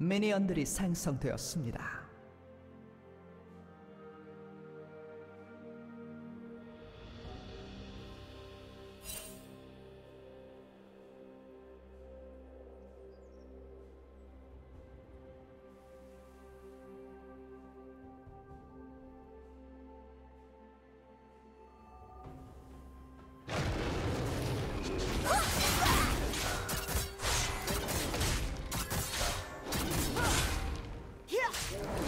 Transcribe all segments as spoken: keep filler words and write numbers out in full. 미니언들이 생성되었습니다. Yeah.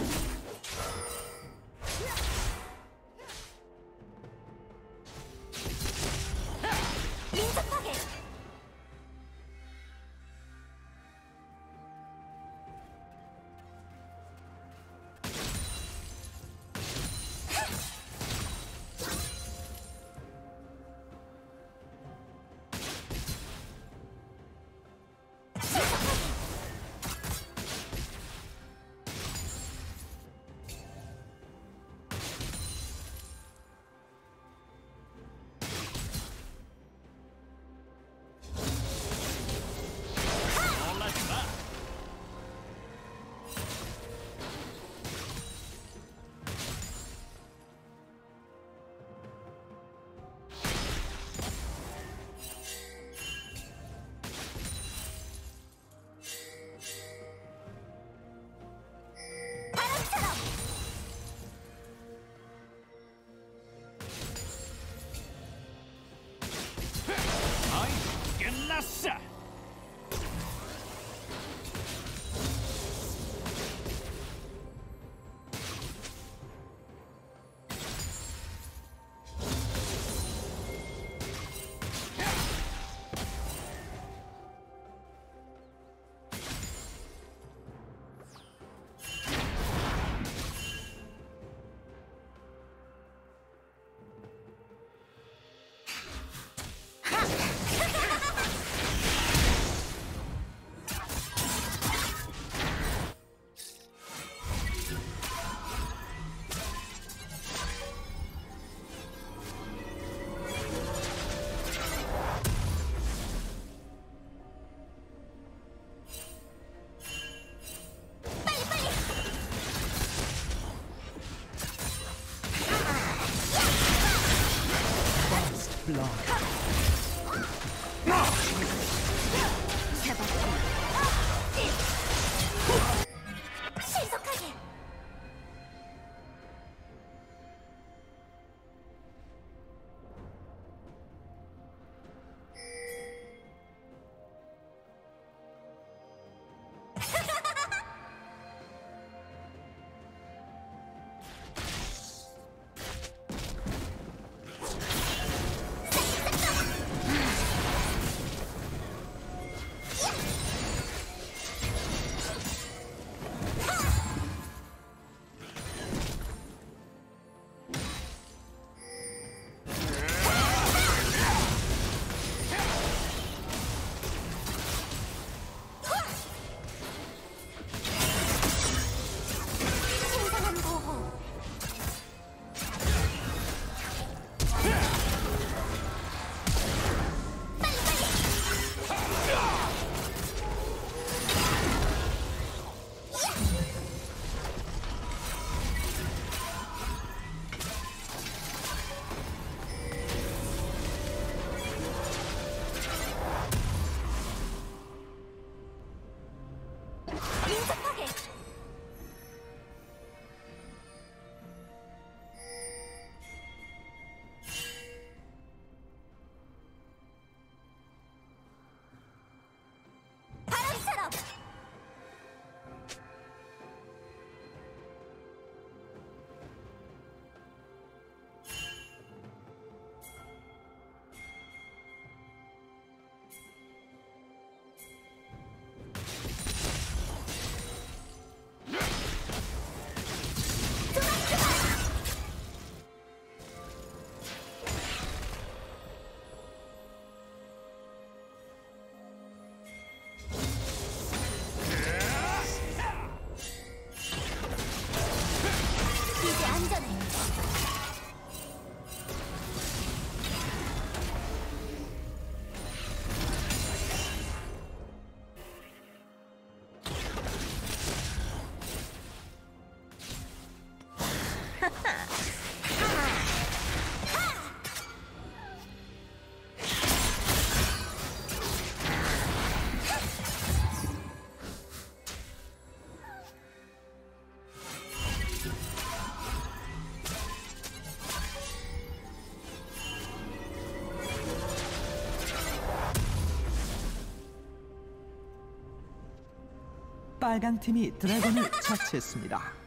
빨간 팀이 드래곤을 처치했습니다.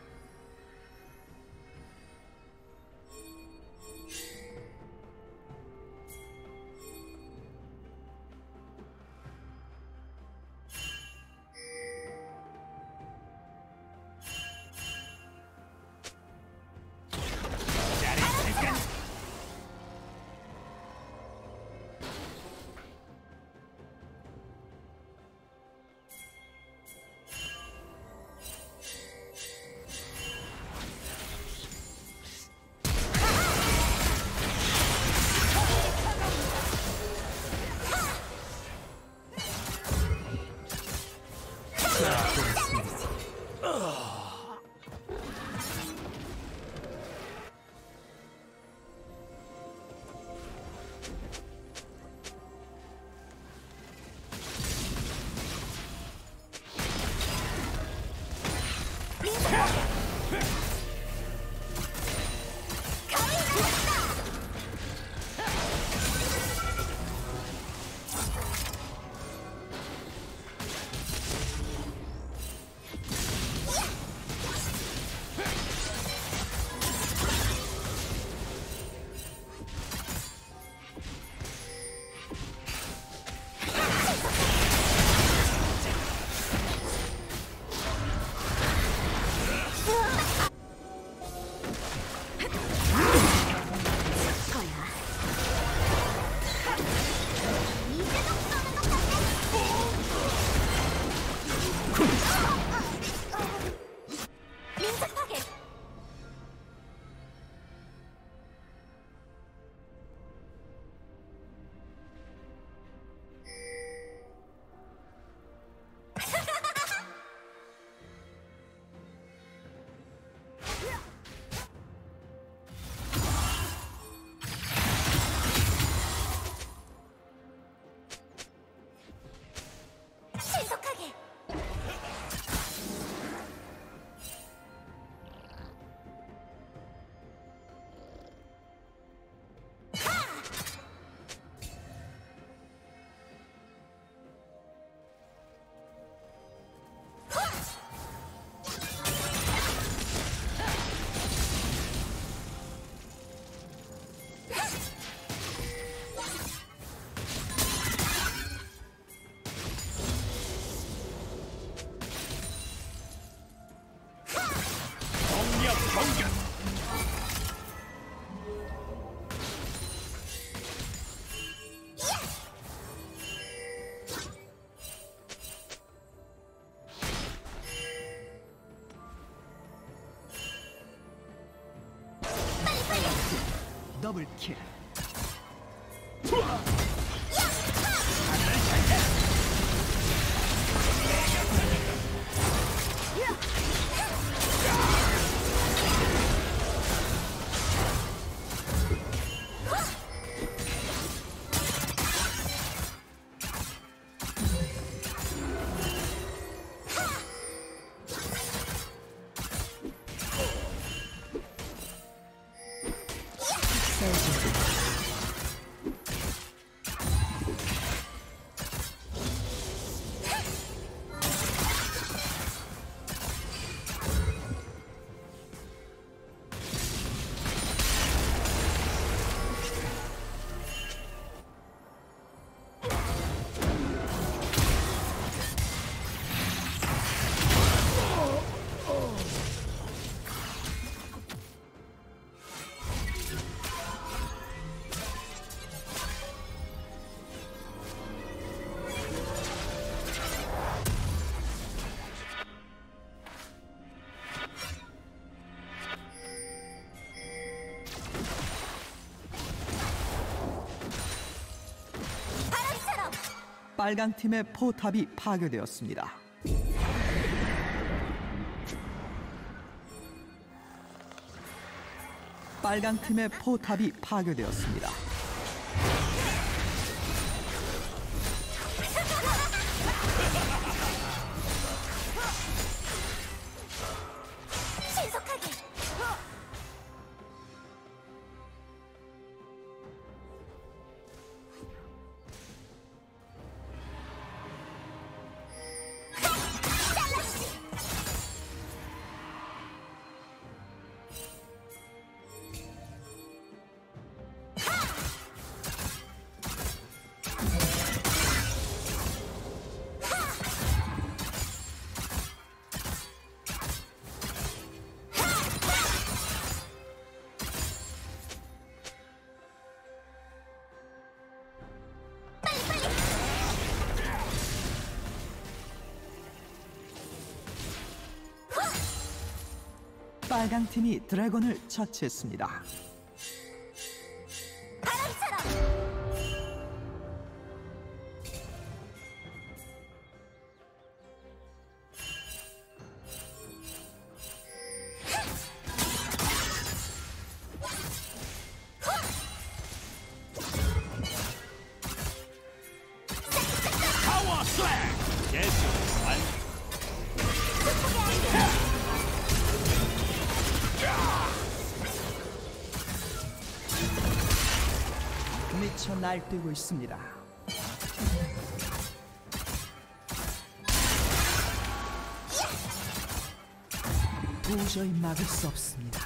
더블킬. 빨강 팀의 포탑이 파괴되었습니다. 빨강 팀의 포탑이 파괴되었습니다. 빨강 팀이 드래곤을 처치했습니다. 미쳐 날뛰고 있습니다. 도저히 막을 수 없습니다.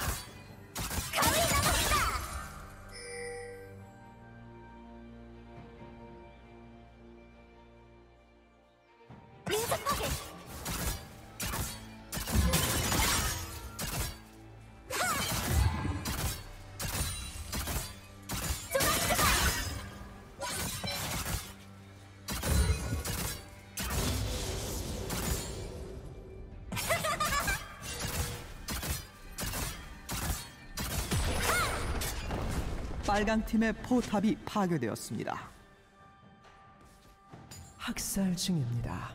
빨강 팀의 포탑이 파괴되었습니다. 학살 중입니다.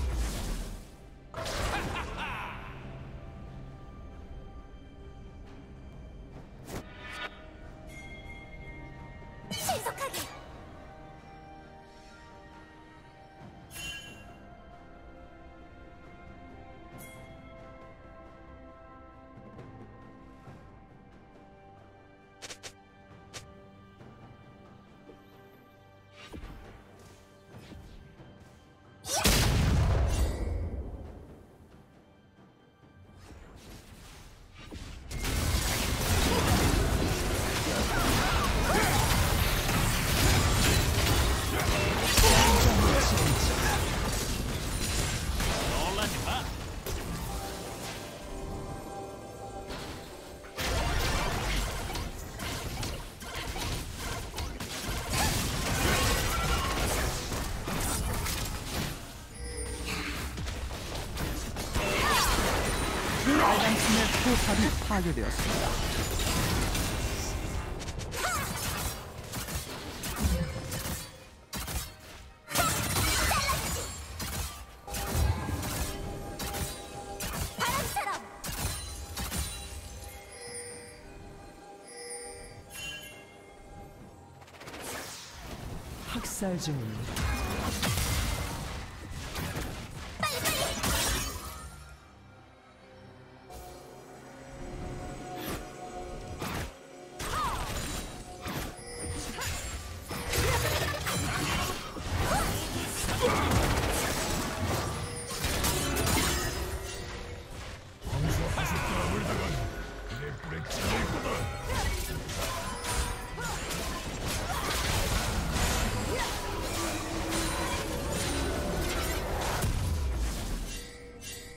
빨강팀의 포탑이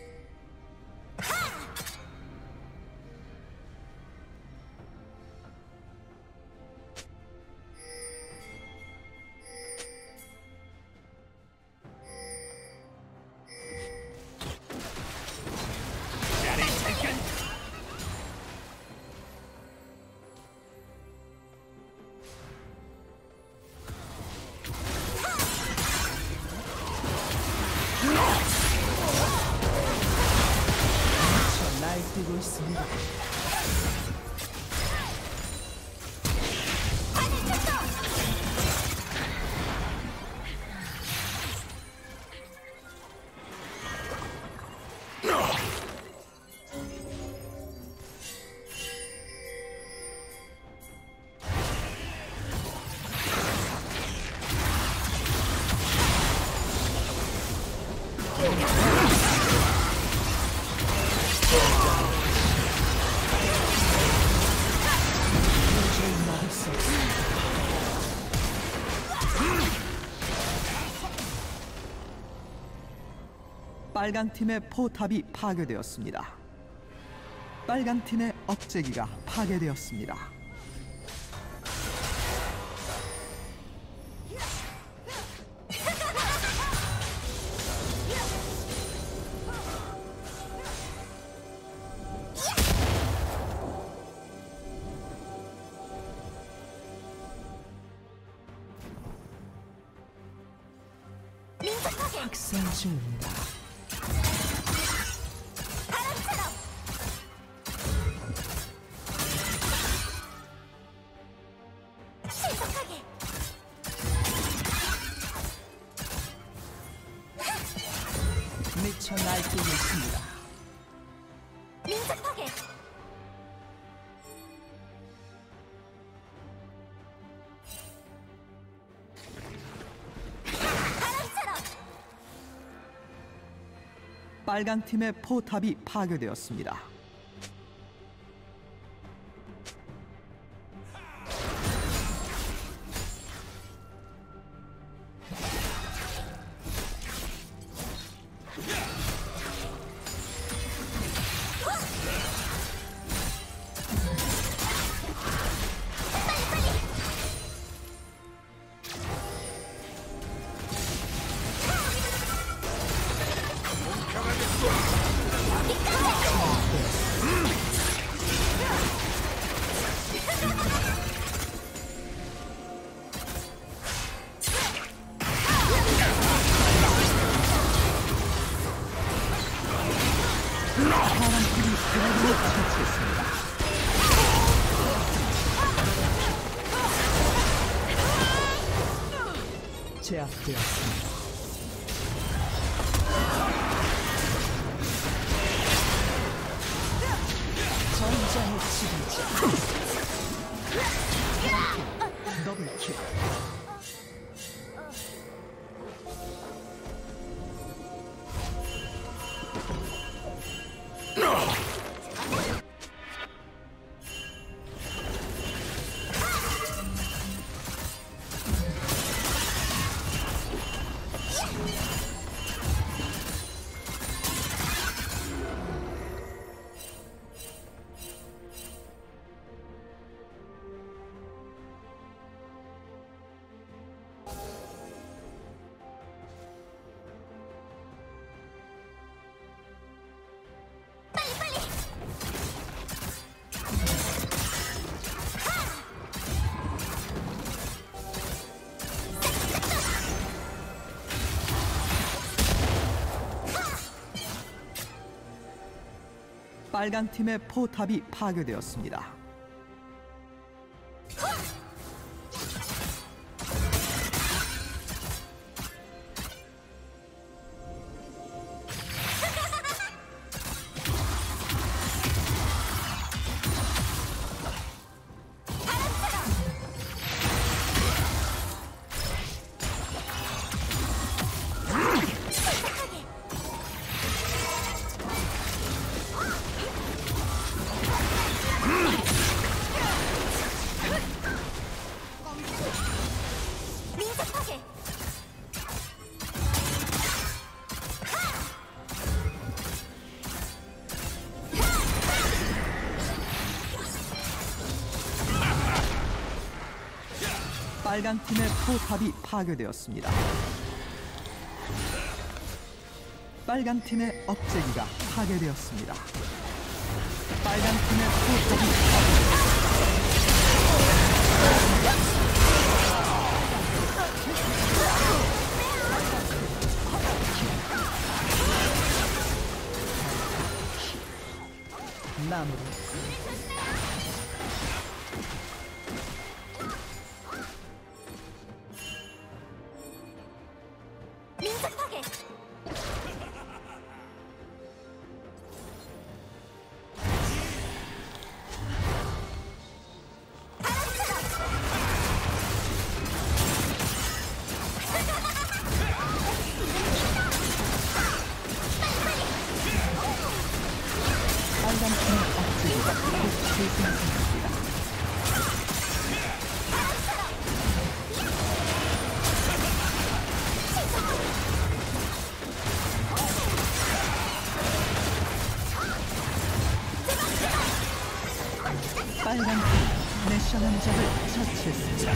파괴되었습니다. 학살 중입니다. 빨강팀의 포탑이 파괴되었습니다. 빨강팀의 억제기가 파괴되었습니다. 확산 중입니다. 미쳐 날뛰고 있습니다. 민첩하게. 바람처럼. 빨강 팀의 포탑이 파괴되었습니다. 제압되었습니다. 전장의 지배자. 더블킬. 빨강 팀의 포탑이 파괴되었습니다. 빨강 팀의 포탑이 파괴되었습니다. 빨강 팀의 업체기가 파괴되었습니다. 빨강 팀의 포탑이 파괴되었습니다. 나무로. 빨간 팀, 내셔 남자를 처치했습니다.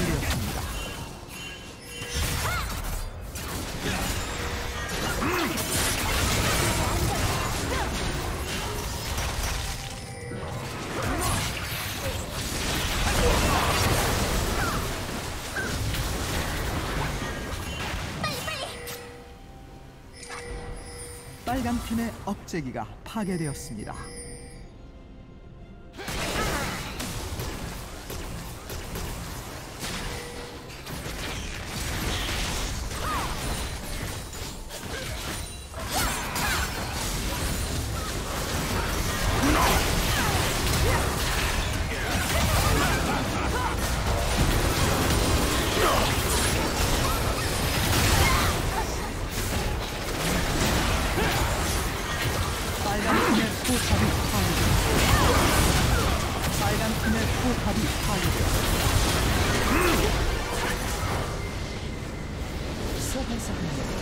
완료되었습니다. 빨간 팀의 업체기가 파괴되었습니다. Second.